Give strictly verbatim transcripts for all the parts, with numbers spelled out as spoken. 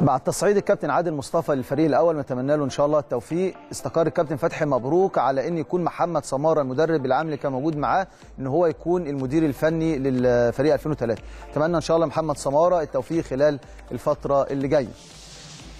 بعد تصعيد الكابتن عادل مصطفى للفريق الاول نتمنى له ان شاء الله التوفيق. استقر الكابتن فتحي مبروك على ان يكون محمد سماره المدرب العام اللي كان موجود معاه ان هو يكون المدير الفني للفريق ألفين وثلاثة. اتمنى ان شاء الله محمد سماره التوفيق خلال الفتره اللي جايه.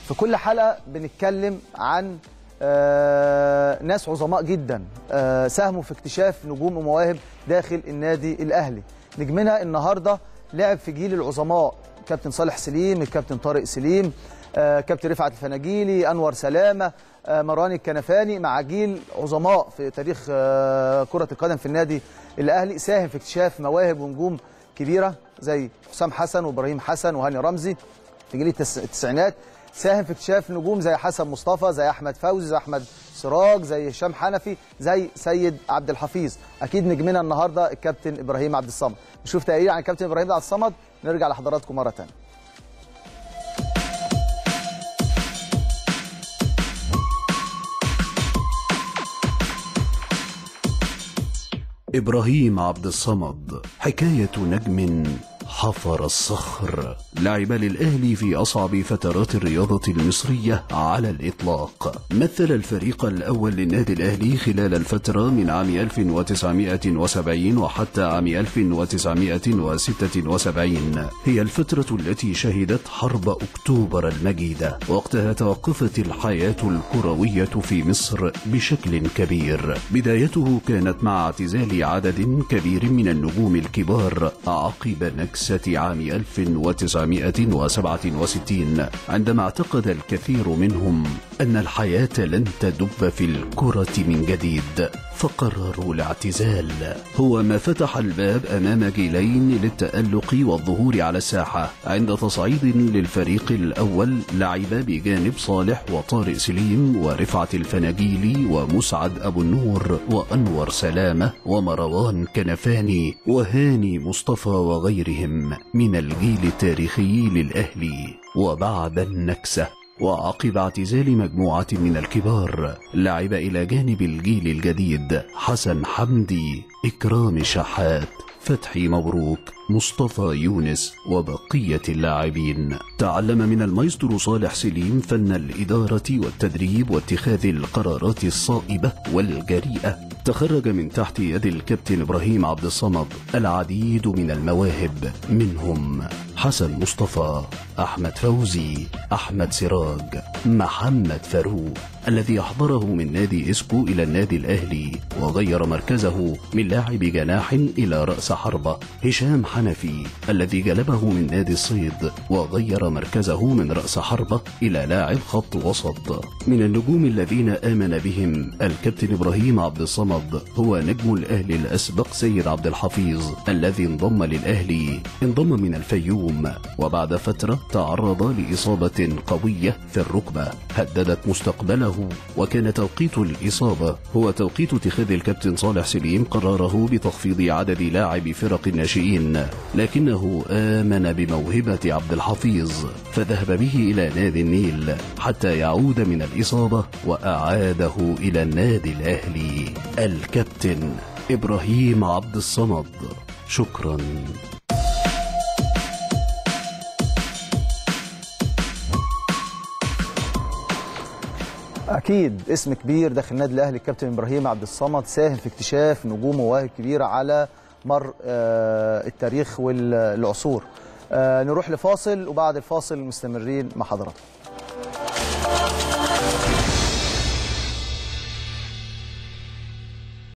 في كل حلقه بنتكلم عن آه ناس عظماء جدا آه ساهموا في اكتشاف نجوم ومواهب داخل النادي الاهلي. نجمنا النهارده لعب في جيل العظماء، كابتن صالح سليم، الكابتن طارق سليم، آه كابتن رفعت الفناجيلي، انور سلامه، آه مروان الكنفاني، مع جيل عظماء في تاريخ آه كره القدم في النادي الاهلي، ساهم في اكتشاف مواهب ونجوم كبيره زي حسام حسن وابراهيم حسن وهاني رمزي في جيل التس... التسعينات. ساهم في اكتشاف نجوم زي حسن مصطفى، زي احمد فوزي، زي احمد سراج، زي هشام حنفي، زي سيد عبد الحفيظ. اكيد نجمنا النهارده الكابتن ابراهيم عبد الصمد. نشوف تقرير عن الكابتن ابراهيم عبد الصمد نرجع لحضراتكم مره ثانيه. ابراهيم عبد الصمد، حكايه نجم حفر الصخر. لعب للأهلي في أصعب فترات الرياضة المصرية على الإطلاق. مثل الفريق الأول للنادي الأهلي خلال الفترة من عام ألف وتسعمائة وسبعين وحتى عام ألف وتسعمائة وستة وسبعين. هي الفترة التي شهدت حرب أكتوبر المجيدة، وقتها توقفت الحياة الكروية في مصر بشكل كبير. بدايته كانت مع اعتزال عدد كبير من النجوم الكبار عقب نكسة عام ألف وتسعمائة وسبعة وستين، عندما اعتقد الكثير منهم أن الحياة لن تدب في الكرة من جديد، فقرروا الاعتزال. هو ما فتح الباب أمام جيلين للتألق والظهور على الساحة. عند تصعيد للفريق الأول لعب بجانب صالح وطارق سليم ورفعت الفناجيلي ومسعد أبو النور وأنور سلامة ومروان كنفاني وهاني مصطفى وغيرهم من الجيل التاريخي للأهلي. وبعد النكسة وعقب اعتزال مجموعة من الكبار لعب إلى جانب الجيل الجديد حسن حمدي، إكرام شحات، فتحي مبروك، مصطفى يونس وبقية اللاعبين. تعلم من المايسترو صالح سليم فن الإدارة والتدريب واتخاذ القرارات الصائبة والجريئة. تخرج من تحت يد الكابتن إبراهيم عبد الصمد العديد من المواهب، منهم حسن مصطفى، أحمد فوزي، أحمد سراج، محمد فاروق الذي أحضره من نادي إسكو إلى النادي الأهلي وغير مركزه من لاعب جناح إلى رأس حربة، هشام حنفي الذي جلبه من نادي الصيد وغير مركزه من رأس حربة إلى لاعب خط وسط. من النجوم الذين آمن بهم الكابتن إبراهيم عبد الصمد هو نجم الأهلي الأسبق سيد عبد الحفيظ الذي انضم للأهلي، انضم من الفيوم وبعد فترة تعرض لإصابة قوية في الركبة هددت مستقبله، وكان توقيت الإصابة هو توقيت اتخاذ الكابتن صالح سليم قراره بتخفيض عدد لاعبي فرق الناشئين، لكنه آمن بموهبة عبد الحفيظ فذهب به إلى نادي النيل حتى يعود من الإصابة وأعاده إلى النادي الأهلي. الكابتن إبراهيم عبد الصمد، شكرا. أكيد اسم كبير داخل نادي الأهلي الكابتن إبراهيم عبد الصمد، ساهم في اكتشاف نجوم ومواهب كبيرة على مر التاريخ والعصور. نروح لفاصل وبعد الفاصل مستمرين مع حضراتكم.